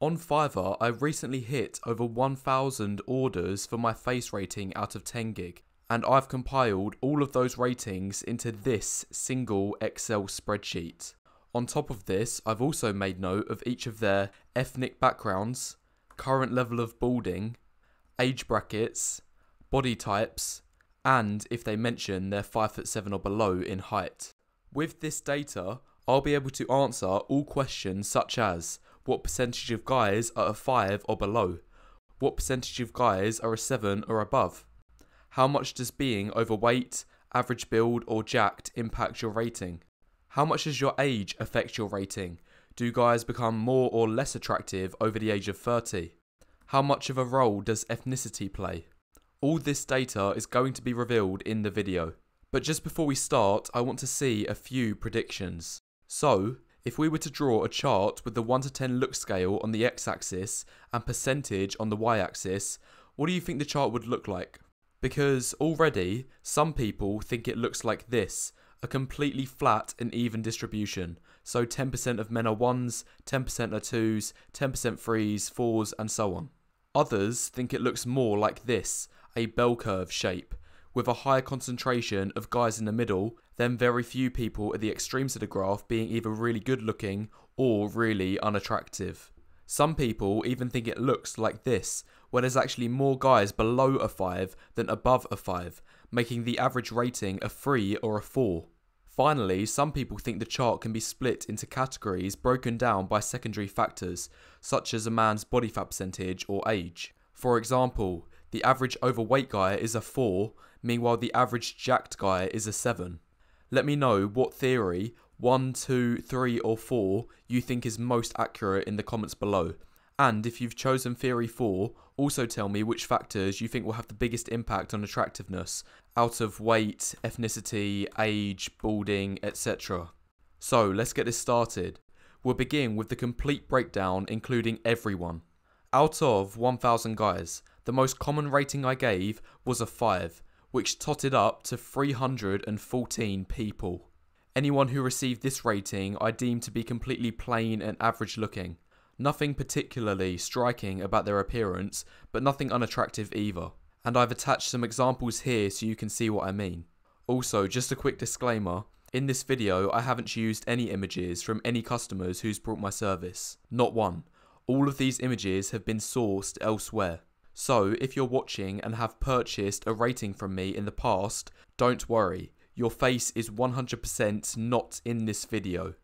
On Fiverr, I recently hit over 1,000 orders for my face rating out of 10 gig, and I've compiled all of those ratings into this single Excel spreadsheet. On top of this, I've also made note of each of their ethnic backgrounds, current level of balding, age brackets, body types, and if they mention they're 5'7" or below in height. With this data, I'll be able to answer all questions such as, what percentage of guys are a 5 or below? What percentage of guys are a 7 or above? How much does being overweight, average build or jacked impact your rating? How much does your age affect your rating? Do guys become more or less attractive over the age of 30? How much of a role does ethnicity play? All this data is going to be revealed in the video. But just before we start, I want to see a few predictions. So, if we were to draw a chart with the 1 to 10 look scale on the x-axis and percentage on the y-axis, what do you think the chart would look like? Because already, some people think it looks like this, a completely flat and even distribution. So 10% of men are 1s, 10% are 2s, 10% 3s, 4s, and so on. Others think it looks more like this, a bell curve shape, with a higher concentration of guys in the middle, then very few people at the extremes of the graph being either really good looking or really unattractive. Some people even think it looks like this, where there's actually more guys below a 5 than above a 5, making the average rating a 3 or a 4. Finally, some people think the chart can be split into categories broken down by secondary factors, such as a man's body fat percentage or age. For example, the average overweight guy is a 4, meanwhile the average jacked guy is a 7. Let me know what theory, 1, 2, 3 or 4 you think is most accurate in the comments below. And if you've chosen theory 4, also tell me which factors you think will have the biggest impact on attractiveness, out of weight, ethnicity, age, balding, etc. So let's get this started. We'll begin with the complete breakdown including everyone. Out of 1,000 guys, the most common rating I gave was a 5, which totted up to 314 people. Anyone who received this rating I deemed to be completely plain and average looking. Nothing particularly striking about their appearance, but nothing unattractive either. And I've attached some examples here so you can see what I mean. Also, just a quick disclaimer, in this video I haven't used any images from any customers who's bought my service. Not one. All of these images have been sourced elsewhere. So, if you're watching and have purchased a rating from me in the past, don't worry. Your face is 100% not in this video.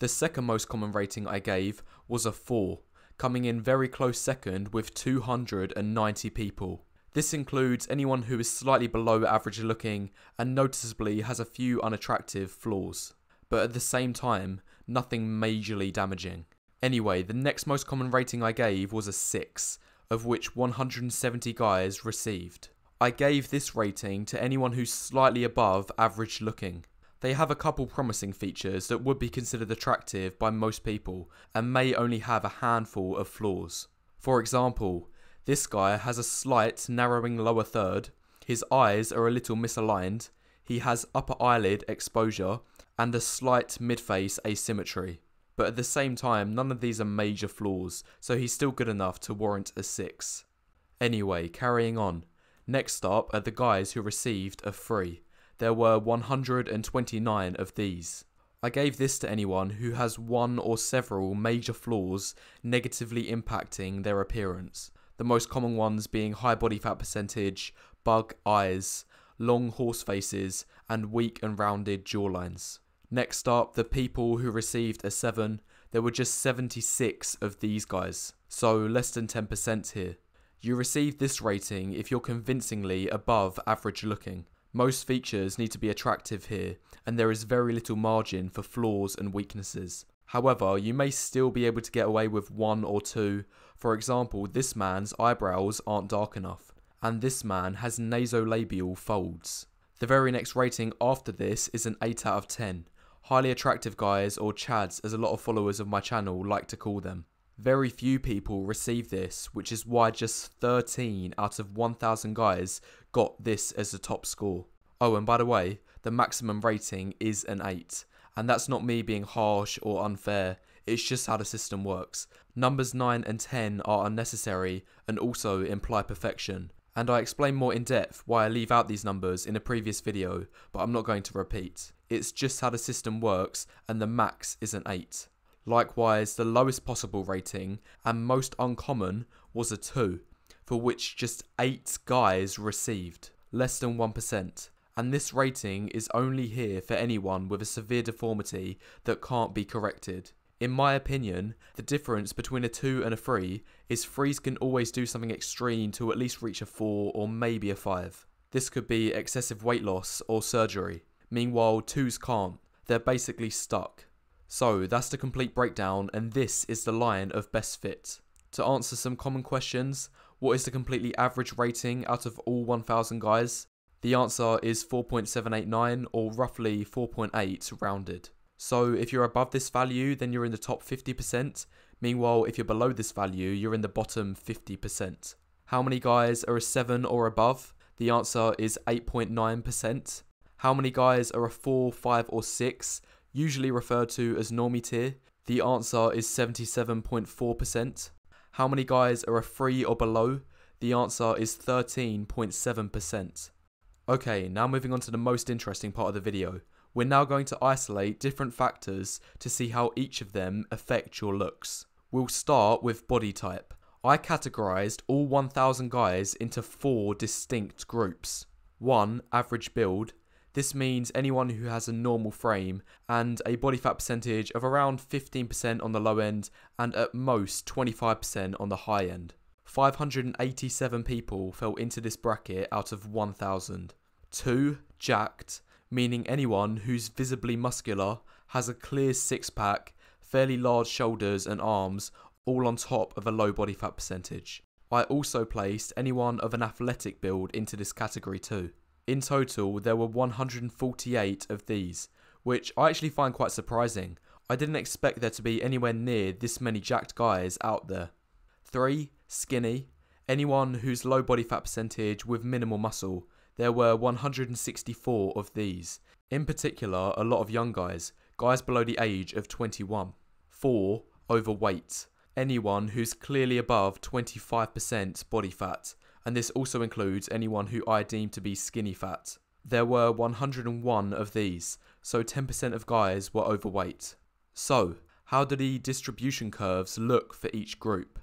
The second most common rating I gave was a 4, coming in very close second with 290 people. This includes anyone who is slightly below average looking and noticeably has a few unattractive flaws, but at the same time, nothing majorly damaging. Anyway, the next most common rating I gave was a 6, of which 170 guys received. I gave this rating to anyone who's slightly above average looking. They have a couple promising features that would be considered attractive by most people and may only have a handful of flaws. For example, this guy has a slight narrowing lower third, his eyes are a little misaligned, he has upper eyelid exposure and a slight midface asymmetry. But at the same time, none of these are major flaws, so he's still good enough to warrant a 6. Anyway, carrying on. Next up are the guys who received a 3. There were 129 of these. I gave this to anyone who has one or several major flaws negatively impacting their appearance. The most common ones being high body fat percentage, bug eyes, long horse faces, and weak and rounded jawlines. Next up, the people who received a 7. There were just 76 of these guys, so less than 10% here. You receive this rating if you're convincingly above average looking. Most features need to be attractive here, and there is very little margin for flaws and weaknesses. However, you may still be able to get away with 1 or 2. For example, this man's eyebrows aren't dark enough, and this man has nasolabial folds. The very next rating after this is an 8 out of 10. Highly attractive guys, or chads as a lot of followers of my channel like to call them. Very few people receive this, which is why just 13 out of 1,000 guys got this as the top score. Oh, and by the way, the maximum rating is an 8, and that's not me being harsh or unfair, It's just how the system works. Numbers 9 and 10 are unnecessary and also imply perfection. And I explain more in depth why I leave out these numbers in a previous video, but I'm not going to repeat. It's just how the system works, and the max is an 8. Likewise, the lowest possible rating, and most uncommon, was a 2, for which just 8 guys received, less than 1%. And this rating is only here for anyone with a severe deformity that can't be corrected. In my opinion, the difference between a 2 and a 3 is 3s can always do something extreme to at least reach a 4 or maybe a 5. This could be excessive weight loss or surgery. Meanwhile, 2s can't. They're basically stuck. So that's the complete breakdown, and this is the line of best fit. To answer some common questions, what is the completely average rating out of all 1,000 guys? The answer is 4.789, or roughly 4.8 rounded. So if you're above this value, then you're in the top 50%. Meanwhile, if you're below this value, you're in the bottom 50%. How many guys are a 7 or above? The answer is 8.9%. How many guys are a 4, 5 or 6, usually referred to as normie tier? The answer is 77.4%. How many guys are a 3 or below? The answer is 13.7%. Okay, now moving on to the most interesting part of the video. We're now going to isolate different factors to see how each of them affect your looks. We'll start with body type. I categorized all 1,000 guys into 4 distinct groups. 1. Average build. This means anyone who has a normal frame and a body fat percentage of around 15% on the low end and at most 25% on the high end. 587 people fell into this bracket out of 1,000. 2. Jacked. Meaning anyone who's visibly muscular, has a clear six-pack, fairly large shoulders and arms, all on top of a low body fat percentage. I also placed anyone of an athletic build into this category too. In total, there were 148 of these, which I actually find quite surprising. I didn't expect there to be anywhere near this many jacked guys out there. 3. Skinny. Anyone who's low body fat percentage with minimal muscle. There were 164 of these. In particular, a lot of young guys below the age of 21. 4. Overweight. Anyone who's clearly above 25% body fat, and this also includes anyone who I deem to be skinny fat. There were 101 of these, so 10% of guys were overweight. So, how do the distribution curves look for each group?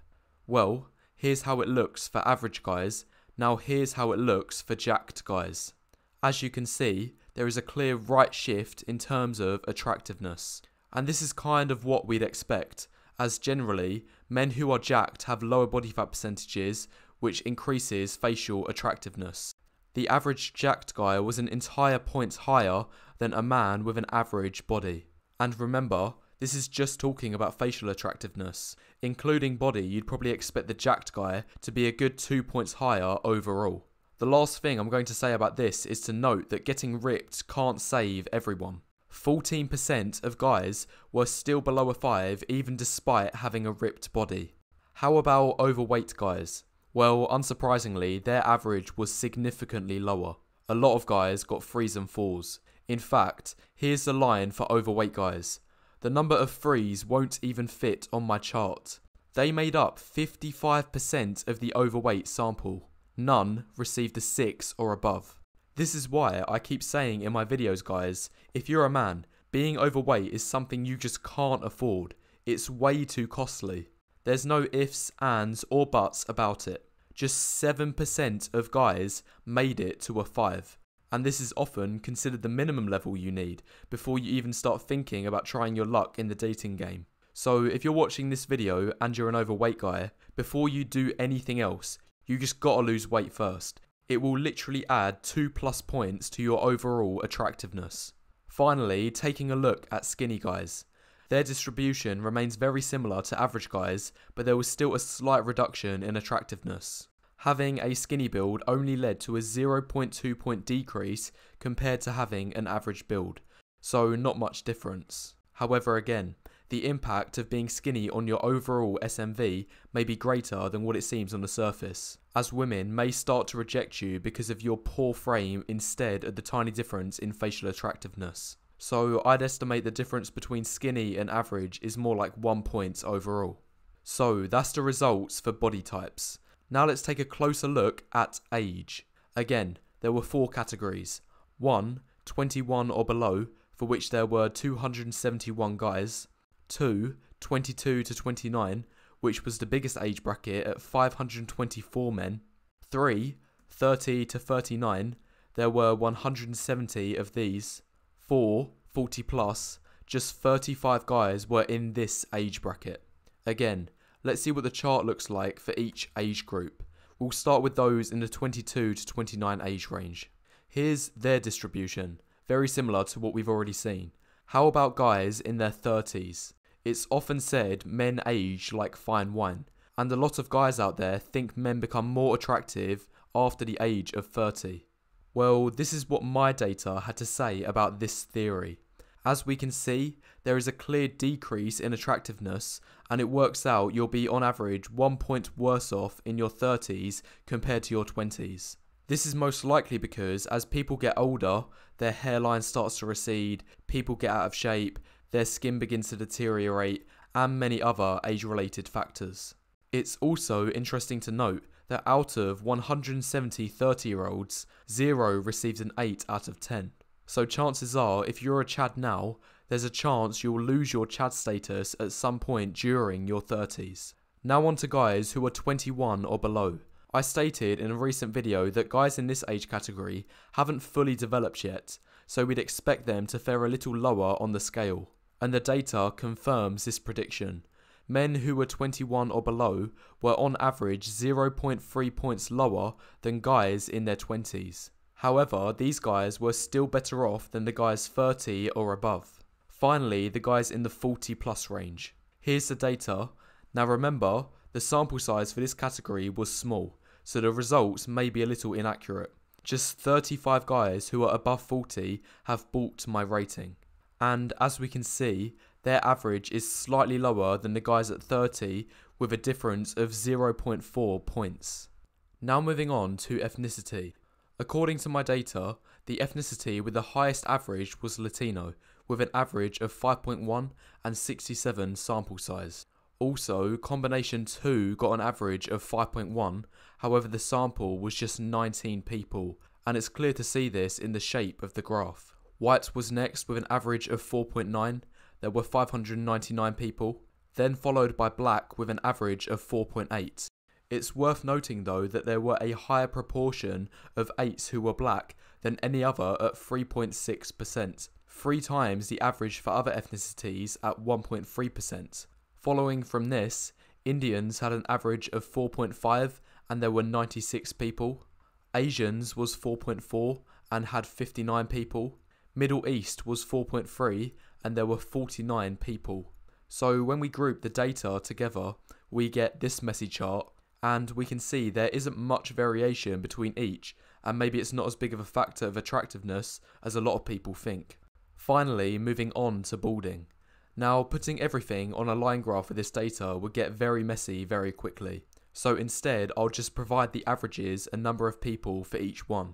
Well, here's how it looks for average guys. Now here's how it looks for jacked guys. As you can see, there is a clear right shift in terms of attractiveness. And this is kind of what we'd expect, as generally, men who are jacked have lower body fat percentages, which increases facial attractiveness. The average jacked guy was an entire point higher than a man with an average body. And remember, this is just talking about facial attractiveness. Including body, you'd probably expect the jacked guy to be a good 2 points higher overall. The last thing I'm going to say about this is to note that getting ripped can't save everyone. 14% of guys were still below a 5 even despite having a ripped body. How about overweight guys? Well, unsurprisingly, their average was significantly lower. A lot of guys got 3s and 4s. In fact, here's the line for overweight guys. The number of 3s won't even fit on my chart. They made up 55% of the overweight sample. None received a 6 or above. This is why I keep saying in my videos, guys, if you're a man, being overweight is something you just can't afford. It's way too costly. There's no ifs, ands, or buts about it. Just 7% of guys made it to a 5. And this is often considered the minimum level you need before you even start thinking about trying your luck in the dating game. So if you're watching this video and you're an overweight guy, before you do anything else, you just gotta lose weight first. It will literally add 2+ points to your overall attractiveness. Finally, taking a look at skinny guys. Their distribution remains very similar to average guys, but there was still a slight reduction in attractiveness. Having a skinny build only led to a 0.2 point decrease compared to having an average build, so not much difference. However, again, the impact of being skinny on your overall SMV may be greater than what it seems on the surface, as women may start to reject you because of your poor frame instead of the tiny difference in facial attractiveness. So I'd estimate the difference between skinny and average is more like 1 point overall. So that's the results for body types. Now let's take a closer look at age. Again, there were 4 categories. 1, 21 or below, for which there were 271 guys. 2, 22 to 29, which was the biggest age bracket at 524 men. 3, 30 to 39, there were 170 of these. 4, 40 plus, just 35 guys were in this age bracket. Again, let's see what the chart looks like for each age group. We'll start with those in the 22 to 29 age range. Here's their distribution, very similar to what we've already seen. How about guys in their 30s? It's often said men age like fine wine, and a lot of guys out there think men become more attractive after the age of 30. Well, this is what my data had to say about this theory. As we can see, there is a clear decrease in attractiveness, and it works out you'll be on average 1 point worse off in your 30s compared to your 20s. This is most likely because as people get older, their hairline starts to recede, people get out of shape, their skin begins to deteriorate, and many other age-related factors. It's also interesting to note that out of 170 30-year-olds, 0 received an 8 out of 10. So chances are, if you're a Chad now, there's a chance you'll lose your Chad status at some point during your 30s. Now on to guys who are 21 or below. I stated in a recent video that guys in this age category haven't fully developed yet, so we'd expect them to fare a little lower on the scale. And the data confirms this prediction. Men who were 21 or below were on average 0.3 points lower than guys in their 20s. However, these guys were still better off than the guys 30 or above. Finally, the guys in the 40 plus range. Here's the data. Now remember, the sample size for this category was small, so the results may be a little inaccurate. Just 35 guys who are above 40 have balked my rating. And as we can see, their average is slightly lower than the guys at 30 with a difference of 0.4 points. Now moving on to ethnicity. According to my data, the ethnicity with the highest average was Latino, with an average of 5.1 and 67 sample size. Also, combination 2 got an average of 5.1, however the sample was just 19 people, and it's clear to see this in the shape of the graph. White was next with an average of 4.9, there were 599 people, then followed by black with an average of 4.8. It's worth noting though that there were a higher proportion of 8s who were black than any other at 3.6%, 3 times the average for other ethnicities at 1.3%. Following from this, Indians had an average of 4.5 and there were 96 people, Asians was 4.4 and had 59 people, Middle East was 4.3 and there were 49 people. So when we group the data together, we get this messy chart. And we can see there isn't much variation between each, and maybe it's not as big of a factor of attractiveness as a lot of people think. Finally, moving on to balding. Now, putting everything on a line graph with this data would get very messy very quickly. So instead, I'll just provide the averages and number of people for each one.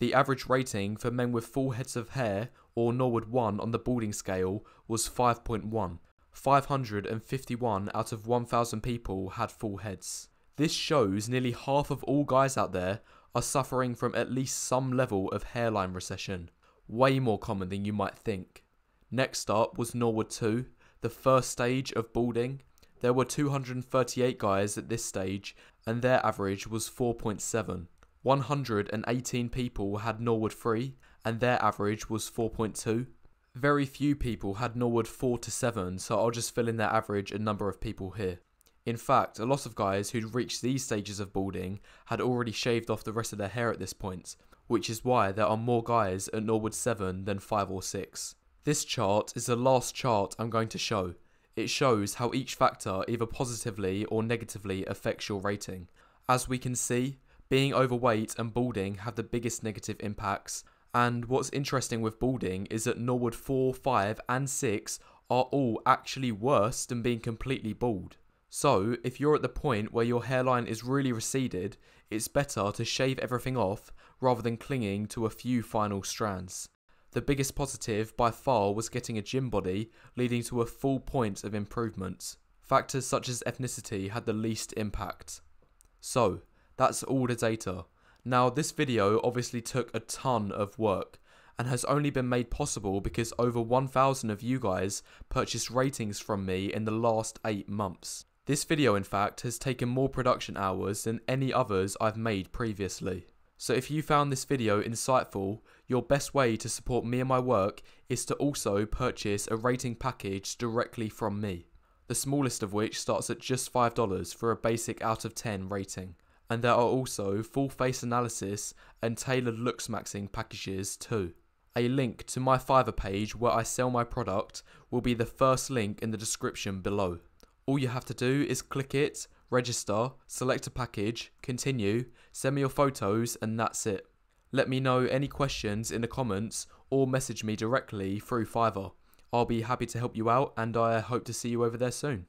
The average rating for men with full heads of hair, or Norwood 1 on the balding scale, was 5.1. 551 out of 1,000 people had full heads. This shows nearly half of all guys out there are suffering from at least some level of hairline recession. Way more common than you might think. Next up was Norwood 2, the first stage of balding. There were 238 guys at this stage and their average was 4.7. 118 people had Norwood 3 and their average was 4.2. Very few people had Norwood 4 to 7, so I'll just fill in their average and number of people here. In fact, a lot of guys who'd reached these stages of balding had already shaved off the rest of their hair at this point, which is why there are more guys at Norwood 7 than 5 or 6. This chart is the last chart I'm going to show. It shows how each factor either positively or negatively affects your rating. As we can see, being overweight and balding have the biggest negative impacts, and what's interesting with balding is that Norwood 4, 5 and 6 are all actually worse than being completely bald. So, if you're at the point where your hairline is really receded, it's better to shave everything off rather than clinging to a few final strands. The biggest positive by far was getting a gym body, leading to a full point of improvement. Factors such as ethnicity had the least impact. So, that's all the data. Now, this video obviously took a ton of work, and has only been made possible because over 1,000 of you guys purchased ratings from me in the last 8 months. This video, in fact, has taken more production hours than any others I've made previously. So if you found this video insightful, your best way to support me and my work is to also purchase a rating package directly from me, the smallest of which starts at just $5 for a basic out of 10 rating. And there are also full face analysis and tailored looks maxing packages too. A link to my Fiverr page where I sell my product will be the first link in the description below. All you have to do is click it, register, select a package, continue, send me your photos, and that's it. Let me know any questions in the comments or message me directly through Fiverr. I'll be happy to help you out, and I hope to see you over there soon.